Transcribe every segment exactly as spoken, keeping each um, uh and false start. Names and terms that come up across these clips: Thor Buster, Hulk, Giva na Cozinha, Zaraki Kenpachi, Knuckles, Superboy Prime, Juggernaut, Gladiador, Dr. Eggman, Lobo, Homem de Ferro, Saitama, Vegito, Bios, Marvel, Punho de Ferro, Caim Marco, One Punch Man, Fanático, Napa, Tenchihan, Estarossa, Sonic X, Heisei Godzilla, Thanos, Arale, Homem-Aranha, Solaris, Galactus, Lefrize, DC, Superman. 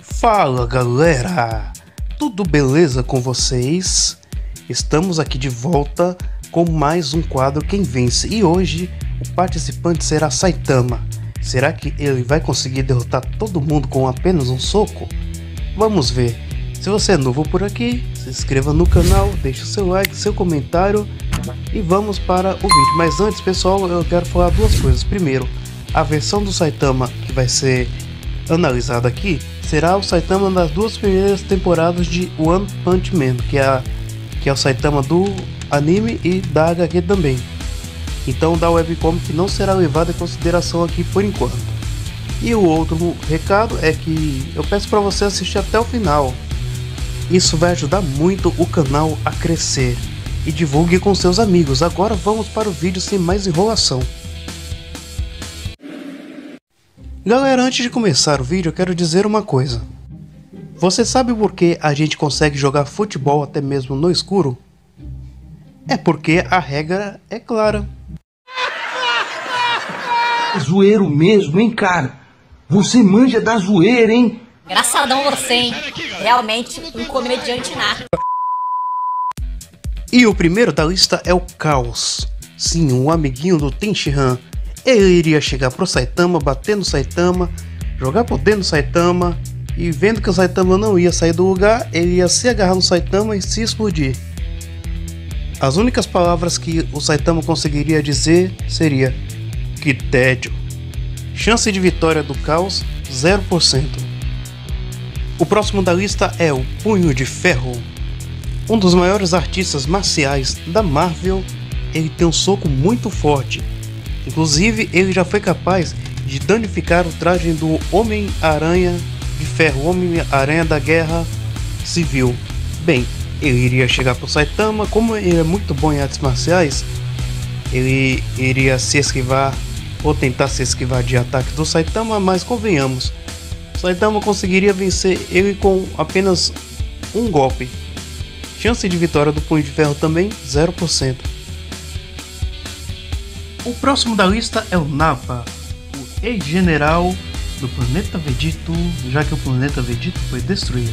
Fala galera, tudo beleza com vocês? Estamos aqui de volta com mais um quadro Quem Vence, e hoje o participante será Saitama. Será que ele vai conseguir derrotar todo mundo com apenas um soco? Vamos ver. Se você é novo por aqui, se inscreva no canal, deixe seu like, seu comentário e vamos para o vídeo. Mas antes, pessoal, eu quero falar duas coisas. Primeiro, a versão do Saitama que vai ser analisada aqui será o Saitama das duas primeiras temporadas de One Punch Man, que é, a, que é o Saitama do anime e da agá quê também. Então da webcomic não será levada em consideração aqui por enquanto. E o outro recado é que eu peço para você assistir até o final. Isso vai ajudar muito o canal a crescer. E divulgue com seus amigos. Agora vamos para o vídeo sem mais enrolação. Galera, antes de começar o vídeo eu quero dizer uma coisa. Você sabe por que a gente consegue jogar futebol até mesmo no escuro? É porque a regra é clara. É zoeiro mesmo, hein, cara? Você manja da zoeira, hein? Engraçadão você, hein? Realmente um comediante nato. E o primeiro da lista é o Caos. Sim, um amiguinho do Tenchihan. Ele iria chegar pro Saitama, bater no Saitama, jogar poder no Saitama, e vendo que o Saitama não ia sair do lugar, ele ia se agarrar no Saitama e se explodir. As únicas palavras que o Saitama conseguiria dizer seria: que tédio. Chance de vitória do Caos, zero por cento. O próximo da lista é o Punho de Ferro. Um dos maiores artistas marciais da Marvel, ele tem um soco muito forte. Inclusive, ele já foi capaz de danificar o traje do Homem-Aranha de Ferro, Homem-Aranha da Guerra Civil. Bem, ele iria chegar pro Saitama, como ele é muito bom em artes marciais, ele iria se esquivar ou tentar se esquivar de ataques do Saitama, mas convenhamos, Saitama conseguiria vencer ele com apenas um golpe. Chance de vitória do Punho de Ferro também, zero por cento. O próximo da lista é o Napa, o ex-general do planeta Vegito, já que o planeta Vegito foi destruído.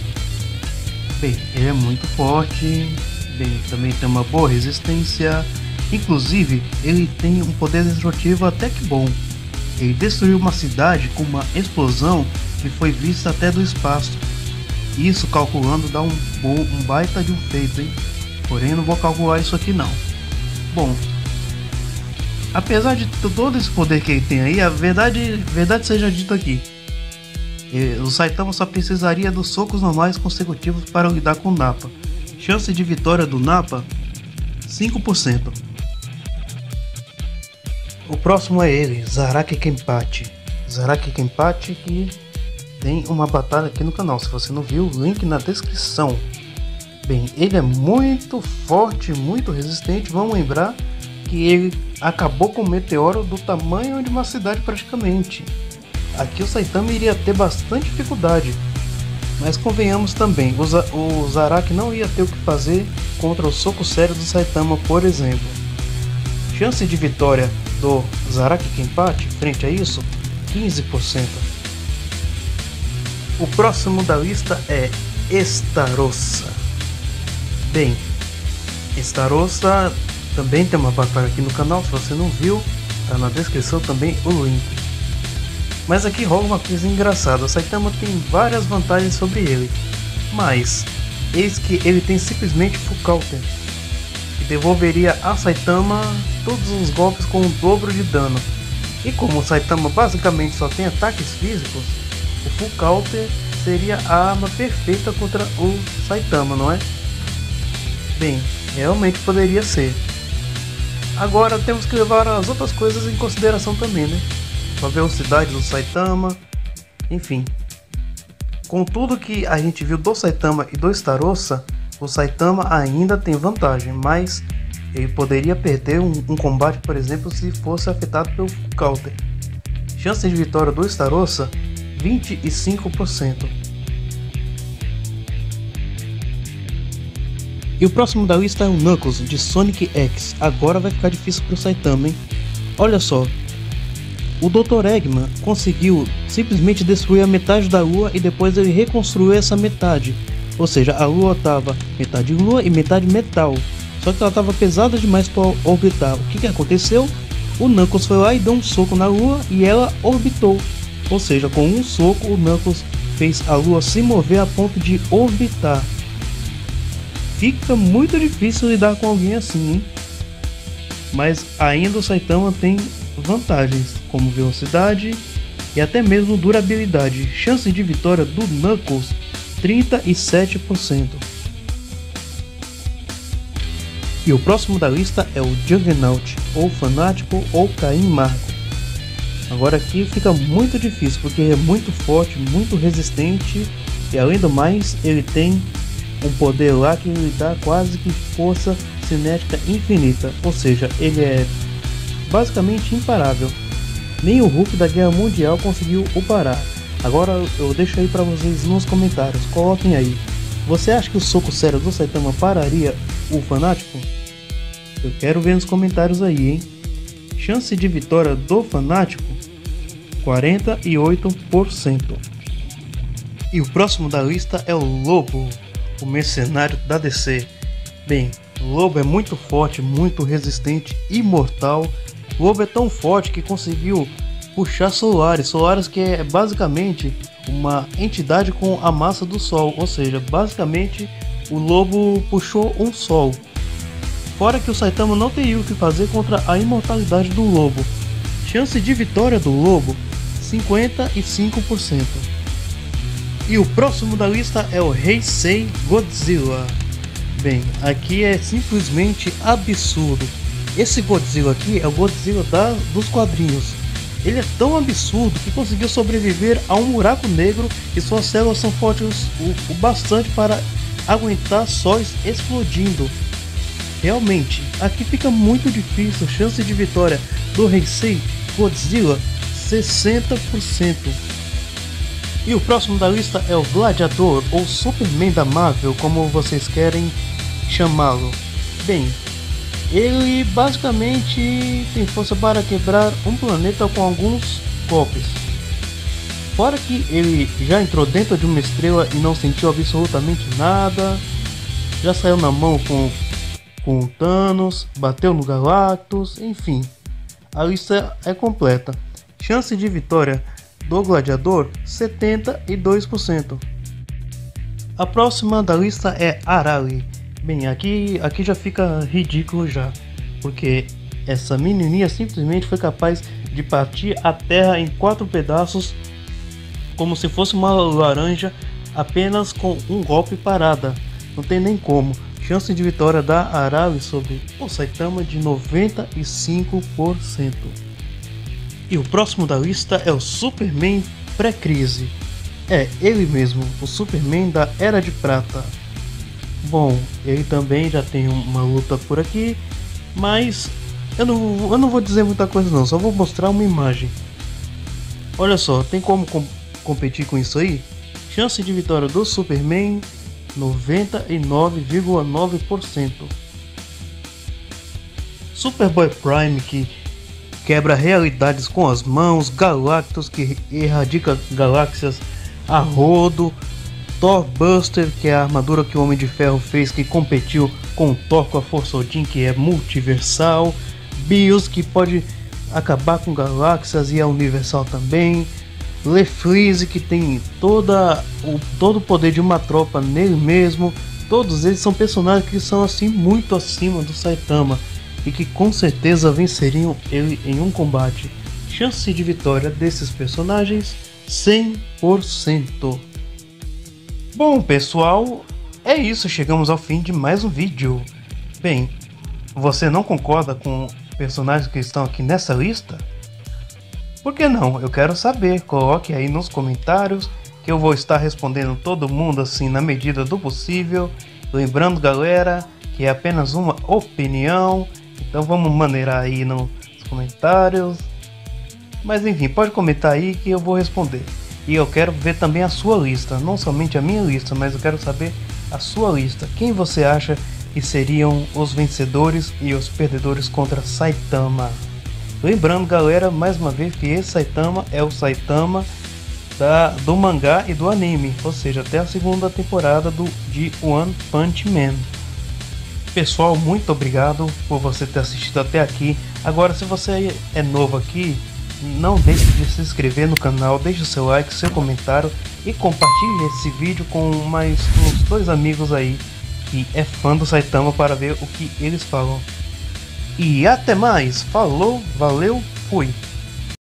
Bem, ele é muito forte, bem, também tem uma boa resistência, inclusive ele tem um poder destrutivo até que bom. Ele destruiu uma cidade com uma explosão que foi vista até do espaço. Isso calculando dá um, bom, um baita de um feito, hein? Porém eu não vou calcular isso aqui não. Bom, apesar de todo esse poder que ele tem aí, a verdade, verdade seja dita aqui, o Saitama só precisaria dos socos normais consecutivos para lidar com o Napa. Chance de vitória do Napa, cinco por cento. O próximo é ele, Zaraki Kenpachi. Zaraki Kenpachi que tem uma batalha aqui no canal, se você não viu, link na descrição. Bem, ele é muito forte, muito resistente, vamos lembrar que ele acabou com um meteoro do tamanho de uma cidade praticamente. Aqui o Saitama iria ter bastante dificuldade, mas convenhamos também, o Zaraki não ia ter o que fazer contra o soco sério do Saitama, por exemplo. Chance de vitória do Zaraki Kenpachi frente a isso, quinze por cento. O próximo da lista é Estarossa. Bem, Estarossa também tem uma batalha aqui no canal, se você não viu, tá na descrição também o link. Mas aqui rola uma coisa engraçada, o Saitama tem várias vantagens sobre ele, mas eis que ele tem simplesmente Full Counter, que devolveria a Saitama todos os golpes com o dobro de dano. E como o Saitama basicamente só tem ataques físicos, o Full Counter seria a arma perfeita contra o Saitama, não é? Bem, realmente poderia ser. Agora temos que levar as outras coisas em consideração também, né? A velocidade do Saitama, enfim. Com tudo que a gente viu do Saitama e do Estarossa, o Saitama ainda tem vantagem, mas ele poderia perder um, um combate, por exemplo, se fosse afetado pelo counter. Chance de vitória do Estarossa, vinte e cinco por cento. E o próximo da lista é o Knuckles de Sonic X. Agora vai ficar difícil pro Saitama, hein? Olha só, O doutor Eggman conseguiu simplesmente destruir a metade da Lua e depois ele reconstruiu essa metade. Ou seja, a Lua estava metade Lua e metade metal. Só que ela estava pesada demais para orbitar. O que, que aconteceu? O Knuckles foi lá e deu um soco na Lua e ela orbitou. Ou seja, com um soco o Knuckles fez a Lua se mover a ponto de orbitar. Fica muito difícil lidar com alguém assim, hein? Mas ainda o Saitama tem vantagens, como velocidade e até mesmo durabilidade. Chance de vitória do Knuckles, trinta e sete por cento. E o próximo da lista é o Juggernaut, ou Fanático, ou Caim Marco. Agora aqui fica muito difícil, porque é muito forte, muito resistente, e além do mais, ele tem um poder lá que lhe dá quase que força cinética infinita, ou seja, ele é basicamente imparável. Nem o Hulk da Guerra Mundial conseguiu o parar. Agora eu deixo aí para vocês nos comentários, coloquem aí. Você acha que o soco sério do Saitama pararia o Fanático? Eu quero ver nos comentários aí, hein? Chance de vitória do Fanático, quarenta e oito por cento. E o próximo da lista é o Lobo, o mercenário da D C. Bem, Lobo é muito forte, muito resistente, imortal. Lobo é tão forte que conseguiu puxar Solaris, Solaris que é basicamente uma entidade com a massa do Sol, ou seja, basicamente o Lobo puxou um Sol. Fora que o Saitama não teria o que fazer contra a imortalidade do Lobo. Chance de vitória do Lobo, cinquenta e cinco por cento. E o próximo da lista é o Heisei Godzilla. Bem, aqui é simplesmente absurdo. Esse Godzilla aqui é o Godzilla da, dos quadrinhos. Ele é tão absurdo que conseguiu sobreviver a um buraco negro e suas células são fortes o, o bastante para aguentar sóis explodindo. Realmente, aqui fica muito difícil. Chance de vitória do Heisei Godzilla, sessenta por cento. E o próximo da lista é o Gladiador, ou Superman da Marvel, como vocês querem chamá-lo. Bem, ele basicamente tem força para quebrar um planeta com alguns golpes. Fora que ele já entrou dentro de uma estrela e não sentiu absolutamente nada. Já saiu na mão com, com o Thanos, bateu no Galactus, enfim. A lista é completa. Chance de vitória do Gladiador, setenta e dois por cento. A próxima da lista é Arale. Bem, aqui, aqui já fica ridículo já, porque essa menininha simplesmente foi capaz de partir a terra em quatro pedaços, como se fosse uma laranja, apenas com um golpe parada. Não tem nem como. Chance de vitória da Arale sobre o Saitama de noventa e cinco por cento. E o próximo da lista é o Superman pré-crise. É, ele mesmo, o Superman da Era de Prata. Bom, ele também já tem uma luta por aqui, mas eu não, eu não vou dizer muita coisa não, só vou mostrar uma imagem. Olha só, tem como com- competir com isso aí? Chance de vitória do Superman, noventa e nove vírgula nove por cento. Superboy Prime, que quebra realidades com as mãos, Galactus, que erradica galáxias a rodo, Thor Buster, que é a armadura que o Homem de Ferro fez, que competiu com o Thor com a Força Odin, que é multiversal, Bios, que pode acabar com galáxias e é universal também, Lefrize, que tem toda o, todo o poder de uma tropa nele mesmo. Todos eles são personagens que são assim muito acima do Saitama e que com certeza venceriam ele em um combate. Chance de vitória desses personagens, cem por cento. Bom pessoal, é isso, chegamos ao fim de mais um vídeo. Bem, você não concorda com personagens que estão aqui nessa lista? Por que não? Eu quero saber, coloque aí nos comentários que eu vou estar respondendo todo mundo assim na medida do possível. Lembrando galera, que é apenas uma opinião. Então vamos maneirar aí nos comentários. Mas enfim, pode comentar aí que eu vou responder. E eu quero ver também a sua lista, não somente a minha lista, mas eu quero saber a sua lista. Quem você acha que seriam os vencedores e os perdedores contra Saitama? Lembrando, galera, mais uma vez, que esse Saitama é o Saitama da, do mangá e do anime, ou seja, até a segunda temporada do, de One Punch Man. Pessoal, muito obrigado por você ter assistido até aqui. Agora, se você é novo aqui, não deixe de se inscrever no canal, deixe o seu like, seu comentário e compartilhe esse vídeo com mais uns dois amigos aí que é fã do Saitama para ver o que eles falam. E até mais, falou, valeu, fui!